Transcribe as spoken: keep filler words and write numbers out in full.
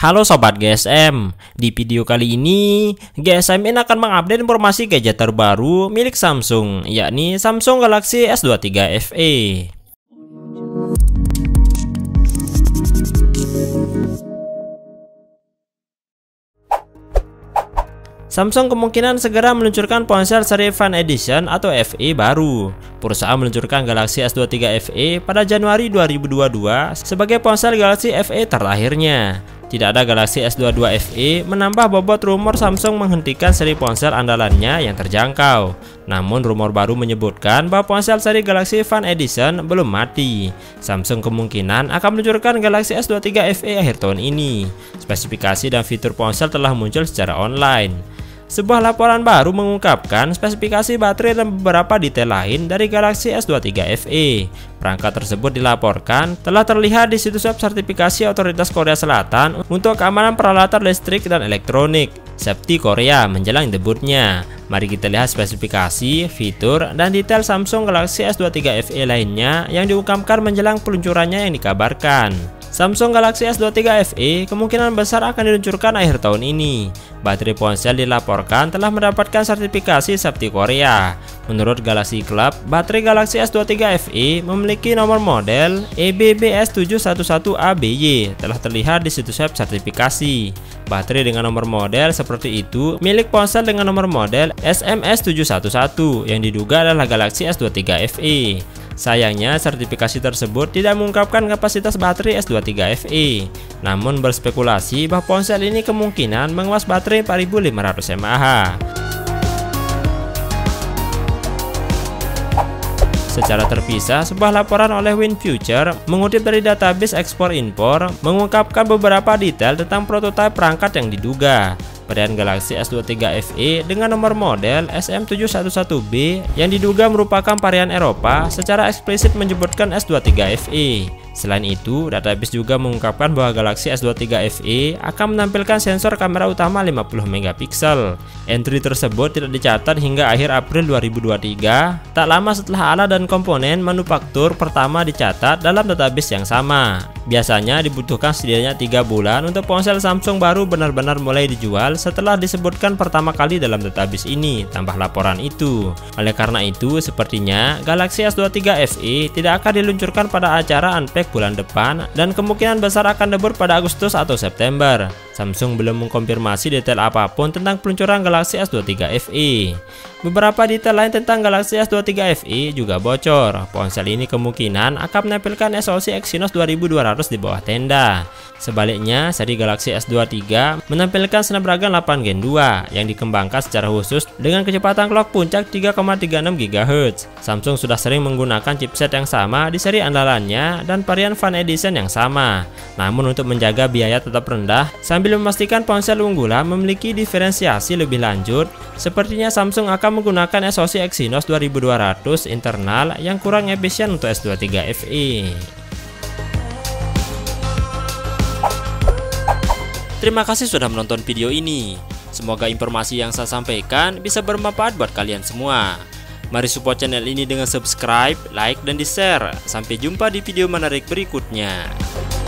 Halo Sobat G S M, di video kali ini GSMin akan mengupdate informasi gadget terbaru milik Samsung, yakni Samsung Galaxy S dua puluh tiga F E. Samsung kemungkinan segera meluncurkan ponsel seri Fan Edition atau F E baru. Perusahaan meluncurkan Galaxy S dua puluh tiga F E pada Januari dua ribu dua puluh dua sebagai ponsel Galaxy F E terakhirnya. Tidak ada Galaxy S dua puluh dua F E menambah bobot rumor Samsung menghentikan seri ponsel andalannya yang terjangkau. Namun rumor baru menyebutkan bahwa ponsel seri Galaxy Fan Edition belum mati. Samsung kemungkinan akan meluncurkan Galaxy S dua puluh tiga F E akhir tahun ini. Spesifikasi dan fitur ponsel telah muncul secara online. Sebuah laporan baru mengungkapkan spesifikasi baterai dan beberapa detail lain dari Galaxy S dua puluh tiga F E. Perangkat tersebut dilaporkan telah terlihat di situs web sertifikasi otoritas Korea Selatan untuk keamanan peralatan listrik dan elektronik, Safety Korea, menjelang debutnya. Mari kita lihat spesifikasi, fitur, dan detail Samsung Galaxy S dua puluh tiga F E lainnya yang diungkapkan menjelang peluncurannya yang dikabarkan. Samsung Galaxy S dua puluh tiga F E kemungkinan besar akan diluncurkan akhir tahun ini. Baterai ponsel dilaporkan telah mendapatkan sertifikasi Safety Korea. Menurut Galaxy Club, baterai Galaxy S dua puluh tiga F E memiliki nomor model E B B S tujuh satu satu A B Y telah terlihat di situs web sertifikasi. Baterai dengan nomor model seperti itu milik ponsel dengan nomor model S M S tujuh satu satu yang diduga adalah Galaxy S dua puluh tiga F E. Sayangnya, sertifikasi tersebut tidak mengungkapkan kapasitas baterai S dua puluh tiga F E, namun berspekulasi bahwa ponsel ini kemungkinan menguas baterai empat ribu lima ratus mAh. Secara terpisah, sebuah laporan oleh WinFuture mengutip dari database ekspor-impor mengungkapkan beberapa detail tentang prototipe perangkat yang diduga. Varian Galaxy S dua puluh tiga F E dengan nomor model S M tujuh satu satu B yang diduga merupakan varian Eropa secara eksplisit menyebutkan S dua puluh tiga F E. Selain itu, database juga mengungkapkan bahwa Galaxy S dua puluh tiga F E akan menampilkan sensor kamera utama lima puluh megapiksel. Entry tersebut tidak dicatat hingga akhir April dua ribu dua puluh tiga, tak lama setelah alat dan komponen manufaktur pertama dicatat dalam database yang sama. Biasanya dibutuhkan setidaknya tiga bulan untuk ponsel Samsung baru benar-benar mulai dijual setelah disebutkan pertama kali dalam database ini, tambah laporan itu. Oleh karena itu, sepertinya Galaxy S dua puluh tiga F E tidak akan diluncurkan pada acara Unpacked bulan depan dan kemungkinan besar akan debut pada Agustus atau September. Samsung belum mengkonfirmasi detail apapun tentang peluncuran Galaxy S dua puluh tiga F E. Beberapa detail lain tentang Galaxy S dua puluh tiga F E juga bocor. Ponsel ini kemungkinan akan menampilkan S O C Exynos dua ribu dua ratus di bawah tenda. Sebaliknya, seri Galaxy S dua puluh tiga menampilkan Snapdragon delapan gen dua yang dikembangkan secara khusus dengan kecepatan clock puncak tiga koma tiga enam gigahertz. Samsung sudah sering menggunakan chipset yang sama di seri andalannya dan varian Fan Edition yang sama. Namun untuk menjaga biaya tetap rendah, sambil memastikan ponsel unggulan memiliki diferensiasi lebih lanjut, sepertinya Samsung akan menggunakan S O C Exynos dua ribu dua ratus internal yang kurang efisien untuk S dua puluh tiga F E. Terima kasih sudah menonton video ini. Semoga informasi yang saya sampaikan bisa bermanfaat buat kalian semua. Mari support channel ini dengan subscribe, like, dan di-share. Sampai jumpa di video menarik berikutnya.